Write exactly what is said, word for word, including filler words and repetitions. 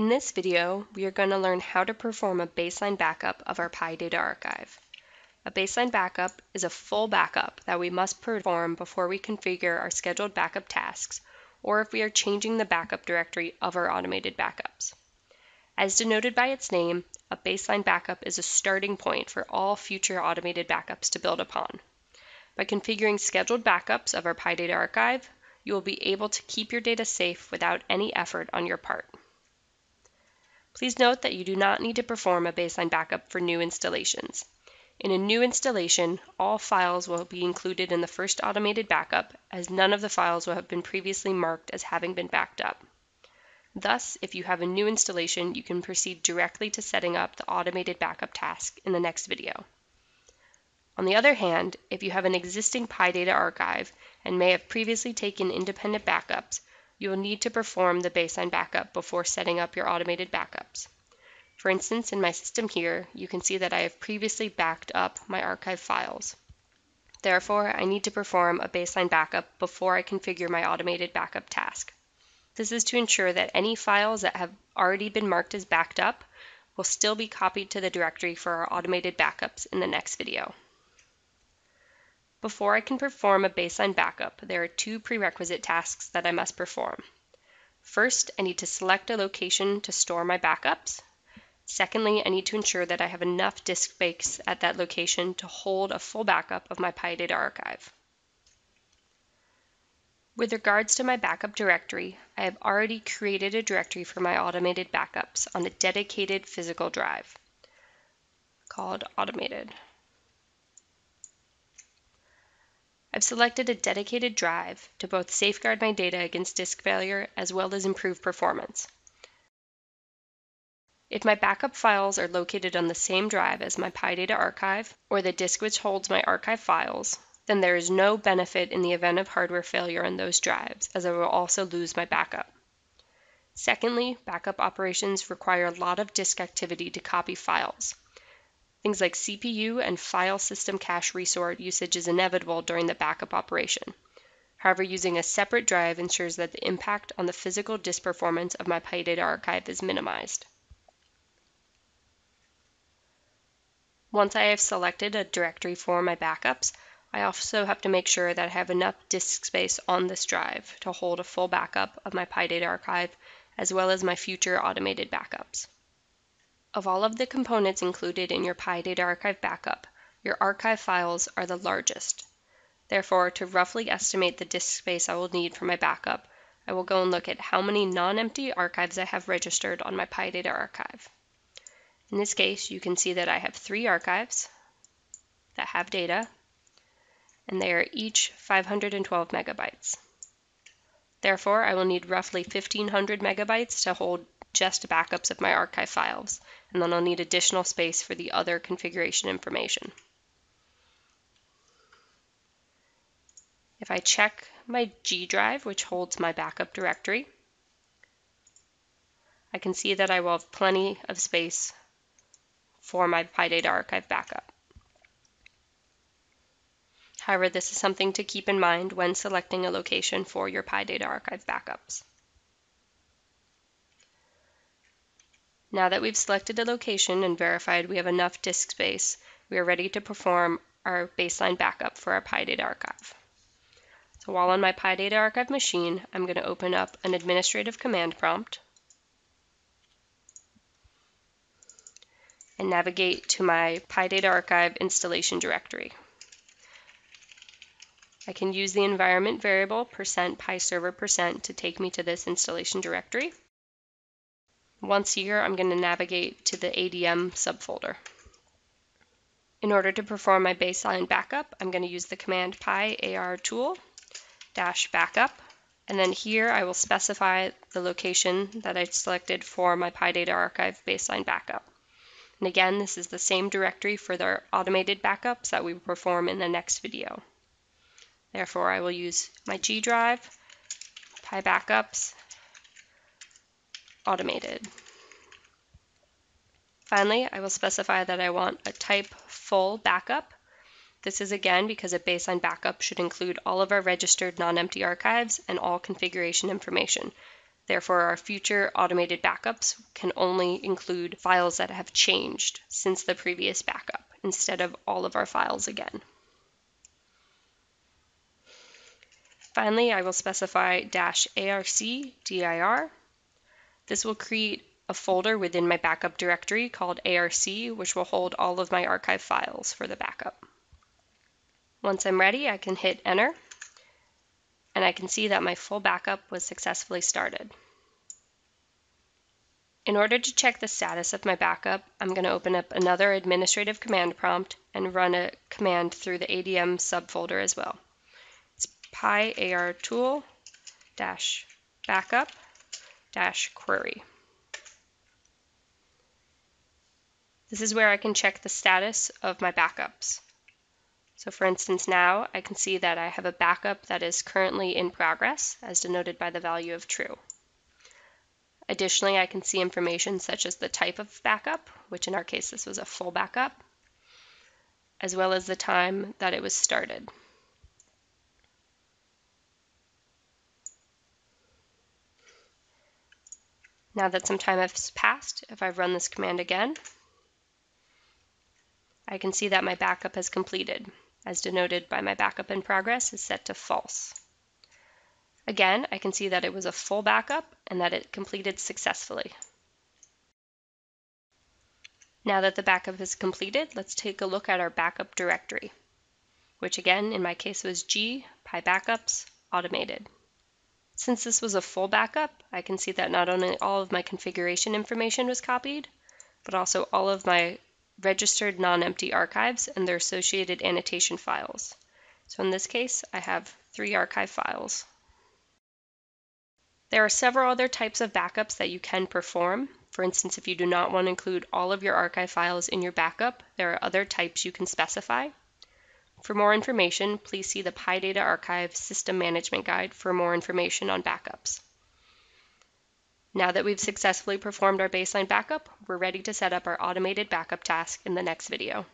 In this video, we are going to learn how to perform a baseline backup of our P I Data Archive. A baseline backup is a full backup that we must perform before we configure our scheduled backup tasks, or if we are changing the backup directory of our automated backups. As denoted by its name, a baseline backup is a starting point for all future automated backups to build upon. By configuring scheduled backups of our P I Data Archive, you will be able to keep your data safe without any effort on your part. Please note that you do not need to perform a baseline backup for new installations. In a new installation, all files will be included in the first automated backup, as none of the files will have been previously marked as having been backed up. Thus, if you have a new installation, you can proceed directly to setting up the automated backup task in the next video. On the other hand, if you have an existing P I Data Archive and may have previously taken independent backups, you will need to perform the baseline backup before setting up your automated backups. For instance, in my system here, you can see that I have previously backed up my archive files. Therefore, I need to perform a baseline backup before I configure my automated backup task. This is to ensure that any files that have already been marked as backed up will still be copied to the directory for our automated backups in the next video. Before I can perform a baseline backup, there are two prerequisite tasks that I must perform. First, I need to select a location to store my backups. Secondly, I need to ensure that I have enough disk space at that location to hold a full backup of my P I Data Archive. With regards to my backup directory, I have already created a directory for my automated backups on a dedicated physical drive called automated. I've selected a dedicated drive to both safeguard my data against disk failure as well as improve performance. If my backup files are located on the same drive as my P I Data Archive or the disk which holds my archive files, then there is no benefit in the event of hardware failure on those drives, as I will also lose my backup. Secondly, backup operations require a lot of disk activity to copy files. Things like C P U and file system cache resource usage is inevitable during the backup operation. However, using a separate drive ensures that the impact on the physical disk performance of my P I Data Archive is minimized. Once I have selected a directory for my backups, I also have to make sure that I have enough disk space on this drive to hold a full backup of my P I Data Archive as well as my future automated backups. Of all of the components included in your P I Data Archive backup, your archive files are the largest. Therefore, to roughly estimate the disk space I will need for my backup, I will go and look at how many non-empty archives I have registered on my P I Data Archive. In this case, you can see that I have three archives that have data, and they are each five hundred twelve megabytes. Therefore, I will need roughly fifteen hundred megabytes to hold just backups of my archive files, and then I'll need additional space for the other configuration information. If I check my G drive, which holds my backup directory, I can see that I will have plenty of space for my P I Data Archive backup. However, this is something to keep in mind when selecting a location for your P I Data Archive backups. Now that we've selected a location and verified we have enough disk space, we are ready to perform our baseline backup for our P I Data Archive. So while on my P I Data Archive machine, I'm going to open up an administrative command prompt and navigate to my P I Data Archive installation directory. I can use the environment variable percent pi server percent to take me to this installation directory. Once here, I'm going to navigate to the A D M subfolder. In order to perform my baseline backup, I'm going to use the command P I A R tool dash backup, and then here I will specify the location that I selected for my P I Data Archive baseline backup. And again, this is the same directory for the automated backups that we will perform in the next video. Therefore, I will use my G drive, P I backups, automated. Finally, I will specify that I want a type full backup. This is again because a baseline backup should include all of our registered non-empty archives and all configuration information. Therefore, our future automated backups can only include files that have changed since the previous backup instead of all of our files again. Finally, I will specify dash A R C dir. This will create a folder within my backup directory called A R C, which will hold all of my archive files for the backup. Once I'm ready, I can hit enter, and I can see that my full backup was successfully started. In order to check the status of my backup, I'm going to open up another administrative command prompt and run a command through the A D M subfolder as well. It's P I A R tool dash backup dash query. This is where I can check the status of my backups. So for instance, now I can see that I have a backup that is currently in progress, as denoted by the value of true. Additionally, I can see information such as the type of backup, which in our case, this was a full backup, as well as the time that it was started. Now that some time has passed, if I run this command again, I can see that my backup has completed, as denoted by my backup in progress is set to false. Again, I can see that it was a full backup and that it completed successfully. Now that the backup is completed, let's take a look at our backup directory, which again, in my case was G, PyBackups, automated. Since this was a full backup, I can see that not only all of my configuration information was copied, but also all of my registered non-empty archives and their associated annotation files. So in this case, I have three archive files. There are several other types of backups that you can perform. For instance, if you do not want to include all of your archive files in your backup, there are other types you can specify. For more information, please see the P I Data Archive System Management Guide for more information on backups. Now that we've successfully performed our baseline backup, we're ready to set up our automated backup task in the next video.